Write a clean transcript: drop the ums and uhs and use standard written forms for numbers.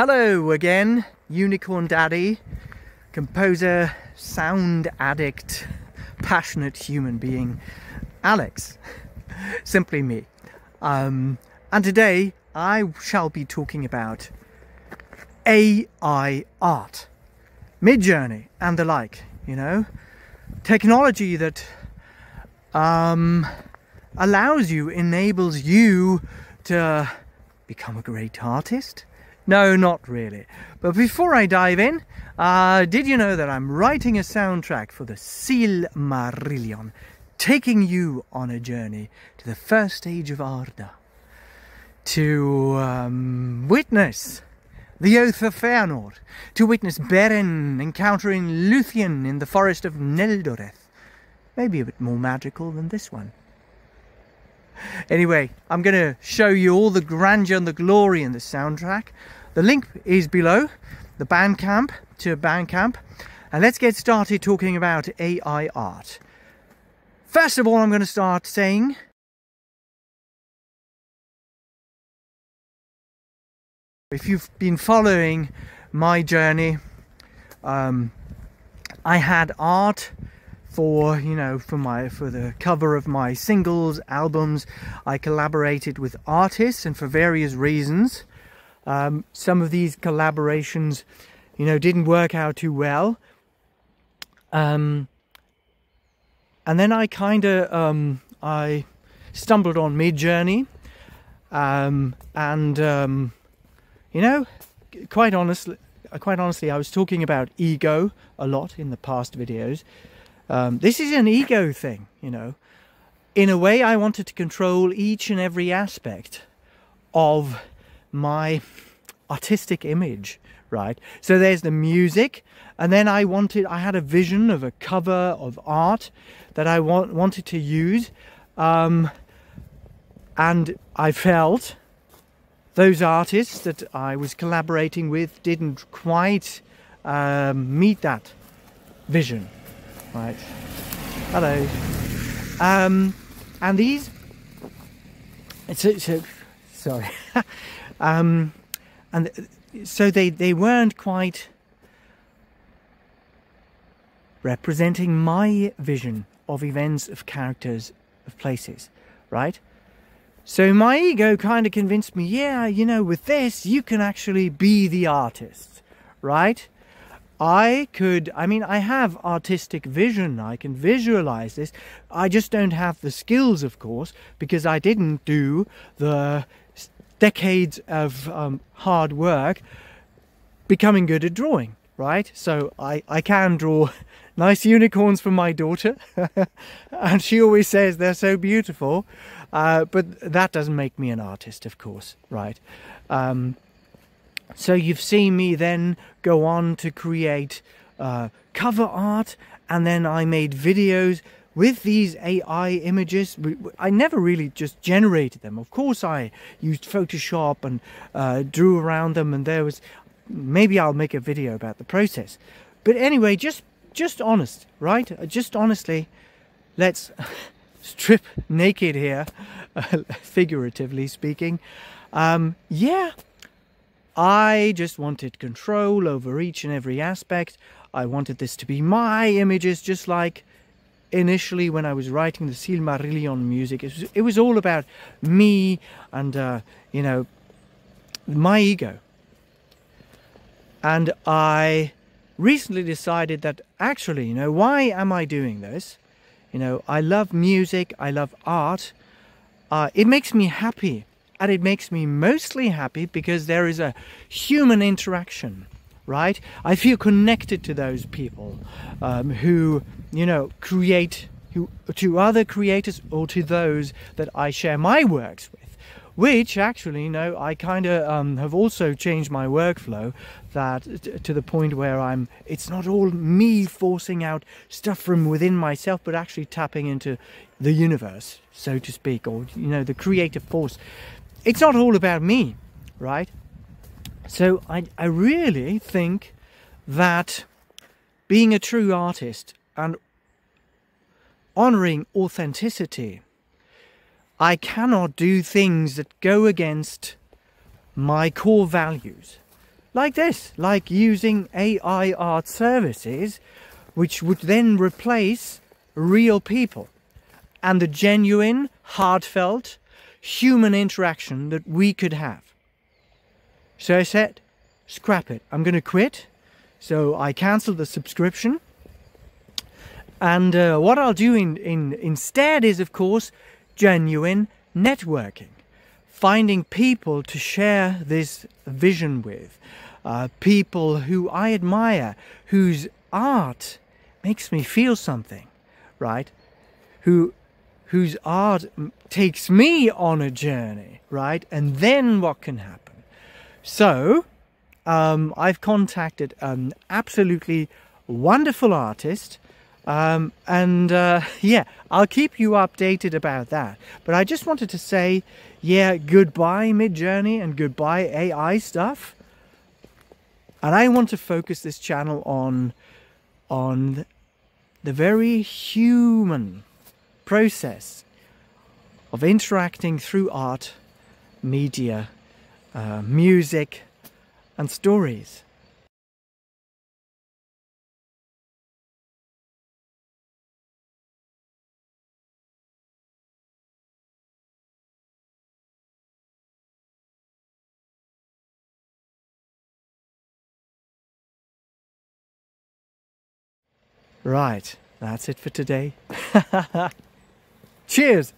Hello again, Unicorn Daddy, composer, sound addict, passionate human being, Alex. Simply me. And today I shall be talking about AI art, Midjourney and the like, you know, technology that allows you, enables you to become a great artist. No, not really. But before I dive in, did you know that I'm writing a soundtrack for the Silmarillion, taking you on a journey to the First Age of Arda, to witness the Oath of Feanor, to witness Beren encountering Luthien in the forest of Neldoreth. Maybe a bit more magical than this one. Anyway, I'm going to show you all the grandeur and the glory in the soundtrack. The link is below, the Bandcamp, to Bandcamp. And let's get started talking about AI art. First of all, I'm going to start saying... if you've been following my journey, I had art for, you know, for the cover of my singles, albums. I collaborated with artists, and for various reasons, some of these collaborations, you know, didn't work out too well. And then I kind of I stumbled on Midjourney, and you know, quite honestly, I was talking about ego a lot in the past videos. This is an ego thing, you know. In a way, I wanted to control each and every aspect of my artistic image, right? So there's the music, and then I had a vision of a cover of art that I wanted to use, and I felt those artists that I was collaborating with didn't quite meet that vision, right? Hello. And these... sorry. And so they weren't quite representing my vision of events, of characters, of places, right? So my ego kind of convinced me, yeah, you know, with this, you can actually be the artist, right? I have artistic vision. I can visualize this. I just don't have the skills, of course, because I didn't do the decades of hard work becoming good at drawing, right? So I can draw nice unicorns for my daughter. And she always says they're so beautiful. But that doesn't make me an artist, of course, right? So you've seen me then go on to create cover art, and then I made videos with these AI images. I never really just generated them. Of course, I used Photoshop and drew around them, and there was... maybe I'll make a video about the process. But anyway, just honest, right? Just honestly, let's... strip naked here, figuratively speaking. Yeah, I just wanted control over each and every aspect. I wanted this to be my images, just like initially when I was writing the Silmarillion music. It was all about me and, you know, my ego. And I recently decided that actually, you know, why am I doing this? You know, I love music, I love art. It makes me happy, and it makes me mostly happy because there is a human interaction, right? I feel connected to those people who, you know, create, to other creators or to those that I share my works with, which actually, you know, I kind of have also changed my workflow to the point where it's not all me forcing out stuff from within myself, but actually tapping into the universe, so to speak, or, you know, the creative force. It's not all about me, right? So I really think that being a true artist and honoring authenticity, I cannot do things that go against my core values. like this, like using AI art services, which would then replace real people and the genuine, heartfelt, human interaction that we could have. So I said, scrap it, I'm going to quit. So I cancelled the subscription. And what I'll do instead is, of course, genuine networking. Finding people to share this vision with. People who I admire, whose art makes me feel something, right? Whose art takes me on a journey, right? And then what can happen? So, I've contacted an absolutely wonderful artist, yeah, I'll keep you updated about that. But I just wanted to say, yeah, goodbye Midjourney and goodbye AI stuff. And I want to focus this channel on the very human process of interacting through art, media, music, and stories. Right, that's it for today. Cheers!